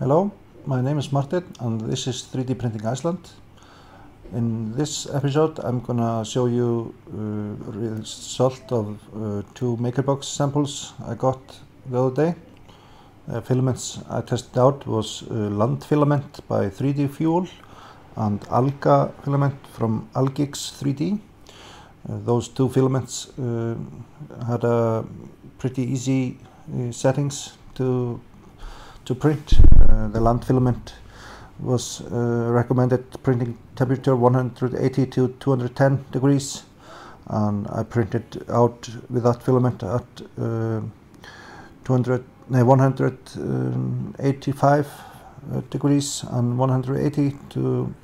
Hello, my name is Martin and this is 3D Printing Iceland. In this episode I'm gonna show you result of two MakerBox samples I got the other day. Filaments I tested out was Landfillament by 3D Fuel and Alga Filament from Algix 3D. Those two filaments had a pretty easy settings to print. The Landfillament was recommended printing temperature 180 to 210 degrees, and I printed out with that filament at 185 degrees and 180 to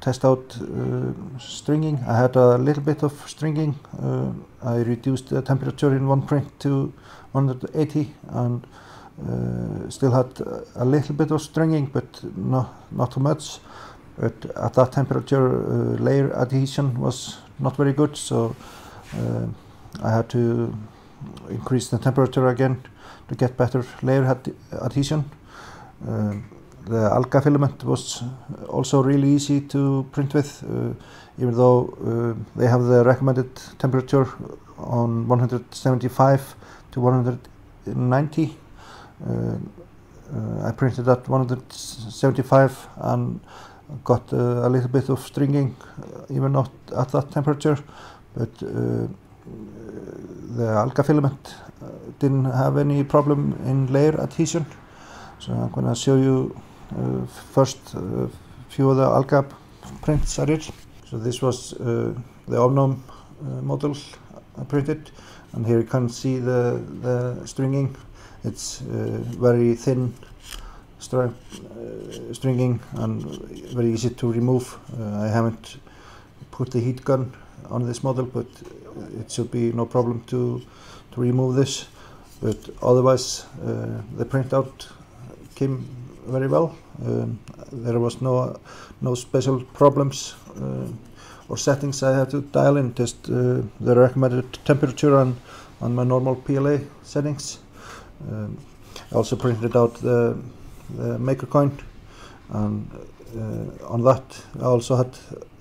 test out stringing. I had a little bit of stringing. I reduced the temperature in one print to 180 and still had a little bit of stringing, but not too much. But at that temperature, layer adhesion was not very good, so I had to increase the temperature again to get better layer adhesion. The Alga filament was also really easy to print with, even though they have the recommended temperature on 175 to 190. I printed at 175 and got a little bit of stringing, even not at that temperature. But the Alga filament didn't have any problem in layer adhesion. So I'm going to show you first few of the Alga prints I did. So this was the Omnome model I printed, and here you can see the stringing. It's very thin stringing and very easy to remove. I haven't put the heat gun on this model, but it should be no problem to remove this. But otherwise the printout came very well. There was no special problems or settings I had to dial in, just the recommended temperature on my normal PLA settings. I also printed out the MakerCoin, and on that I also had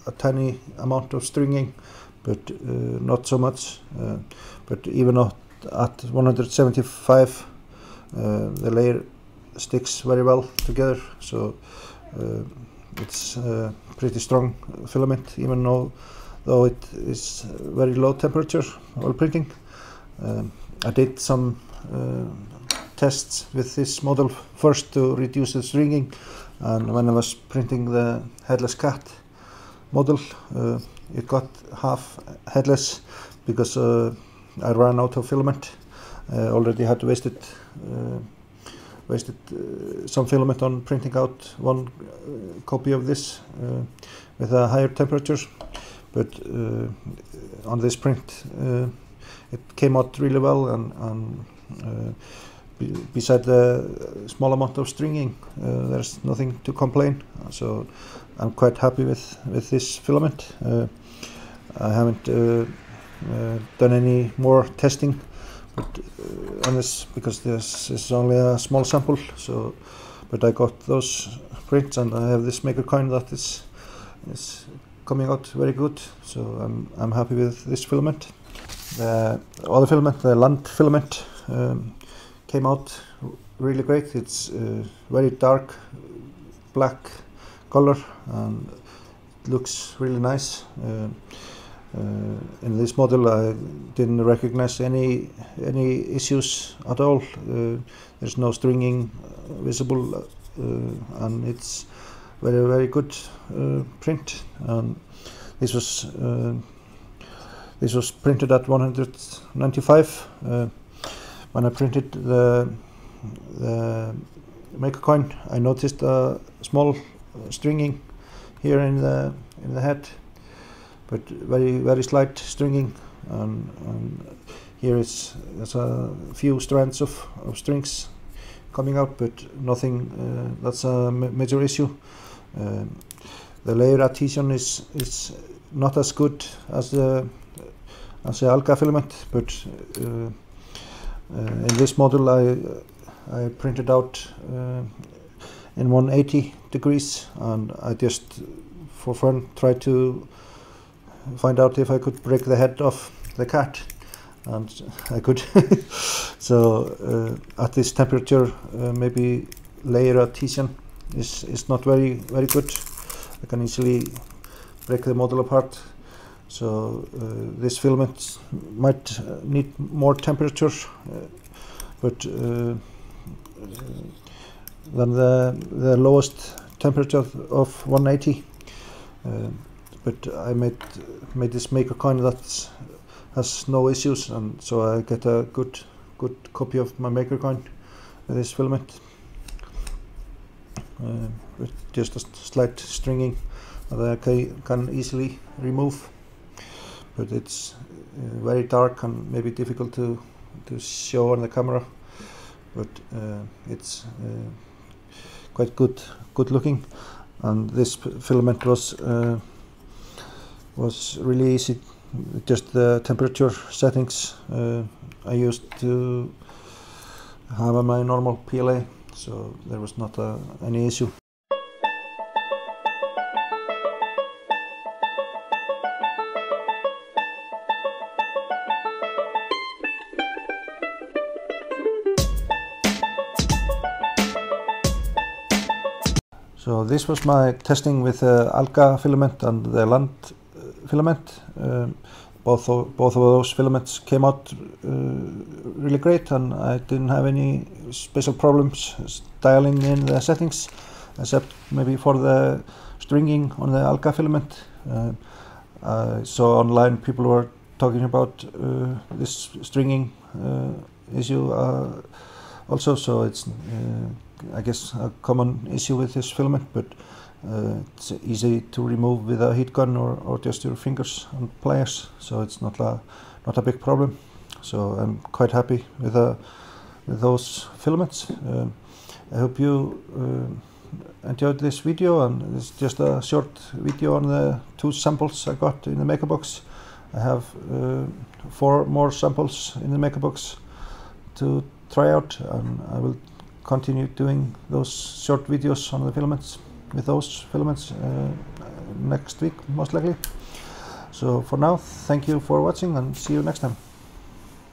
a tiny amount of stringing, but not so much. But even at 175 the layer sticks very well together, so it's a pretty strong filament, even though it is very low temperature while printing. I did some tests with this model first to reduce the stringing, and when I was printing the headless cat model, it got half headless because I ran out of filament. I already had wasted some filament on printing out one copy of this with a higher temperature, but on this print it came out really well, and beside the small amount of stringing, there's nothing to complain. So I'm quite happy with this filament. I haven't done any more testing on this because this is only a small sample. So, but I got those prints, and I have this MakerCoin that is coming out very good. So I'm happy with this filament. The other filament, the Landfillament, came out really great. It's very dark black color and it looks really nice. In this model I didn't recognize any issues at all. There's no stringing visible, and it's very good print. And this was printed at 195. When I printed the MakerCoin, I noticed a small stringing here in the head, but very slight stringing. And here there's a few strands of strings coming out, but nothing that's a major issue. The layer adhesion is not as good as the Alga filament, but in this model I I printed out in 180 degrees, and I just for fun tried to find out if I could break the head off the cat, and I could. So at this temperature, maybe layer artisan is not very good. I can easily break the model apart. So this filament might need more temperature, but than the lowest temperature of 180. But I made this MakerCoin that has no issues, and so I get a good copy of my MakerCoin with this filament. With just a slight stringing that I can easily remove, but it's very dark and maybe difficult to show on the camera. But it's quite good looking, and this filament was really easy. Just the temperature settings I used to have on my normal PLA, so there was not any issue. So this was my testing with the Alga filament and the Landfillament. Both of those filaments came out really great, and I didn't have any special problems dialing in the settings, except maybe for the stringing on the Alga filament. So online people were talking about this stringing issue also, so it's I guess a common issue with this filament, but it's easy to remove with a heat gun or just your fingers and pliers, so it's not a big problem. So I'm quite happy with those filaments. I hope you enjoyed this video, and it's just a short video on the two samples I got in the MakerBox. I have 4 more samples in the MakerBox to try out, and I will continue doing those short videos on the filaments with those filaments next week most likely. So for now, thank you for watching, and see you next time.